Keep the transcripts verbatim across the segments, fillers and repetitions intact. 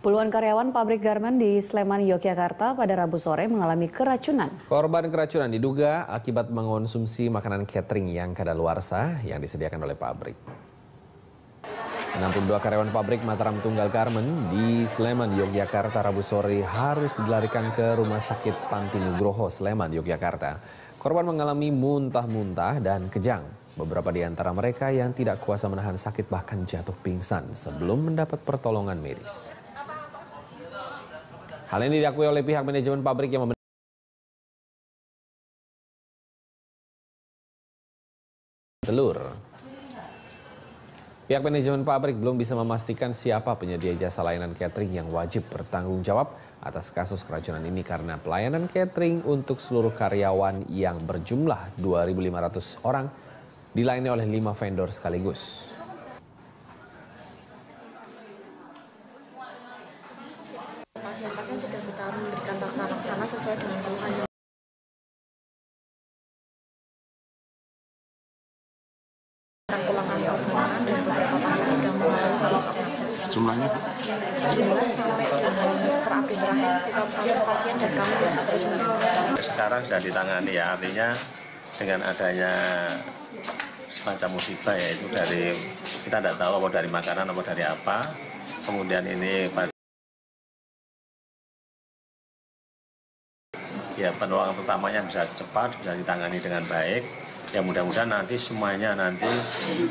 Puluhan karyawan pabrik garmen di Sleman, Yogyakarta pada Rabu sore mengalami keracunan. Korban keracunan diduga akibat mengonsumsi makanan catering yang kadaluarsa yang disediakan oleh pabrik. enam puluh dua karyawan pabrik Mataram Tunggal Garmen di Sleman, Yogyakarta Rabu sore harus dilarikan ke Rumah Sakit Panti Nugroho Sleman, Yogyakarta. Korban mengalami muntah-muntah dan kejang. Beberapa di antara mereka yang tidak kuasa menahan sakit bahkan jatuh pingsan sebelum mendapat pertolongan medis. Hal ini diakui oleh pihak manajemen pabrik yang membenarkan telur. Pihak manajemen pabrik belum bisa memastikan siapa penyedia jasa layanan catering yang wajib bertanggung jawab atas kasus keracunan ini karena pelayanan catering untuk seluruh karyawan yang berjumlah dua ribu lima ratus orang dilayani oleh lima vendor sekaligus. Pasien-pasien sudah kita memberikan tata laksana sesuai dengan keluhan. Pulang kali orderan dan beberapa pasien sudah mulai jumlahnya. Jumlah sampai terakhir terakhir sekitar seratus pasien dan kami masih terus menangani. Sekarang sudah ditangani ya, artinya dengan adanya semacam musibah yaitu dari kita tidak tahu apa dari makanan atau dari apa. Kemudian ini ya penolongan pertamanya bisa cepat, bisa ditangani dengan baik. Ya mudah-mudahan nanti semuanya nanti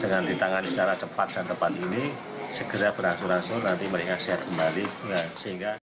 dengan ditangani secara cepat dan tepat ini segera berangsur-angsur nanti mereka sehat kembali ya, sehingga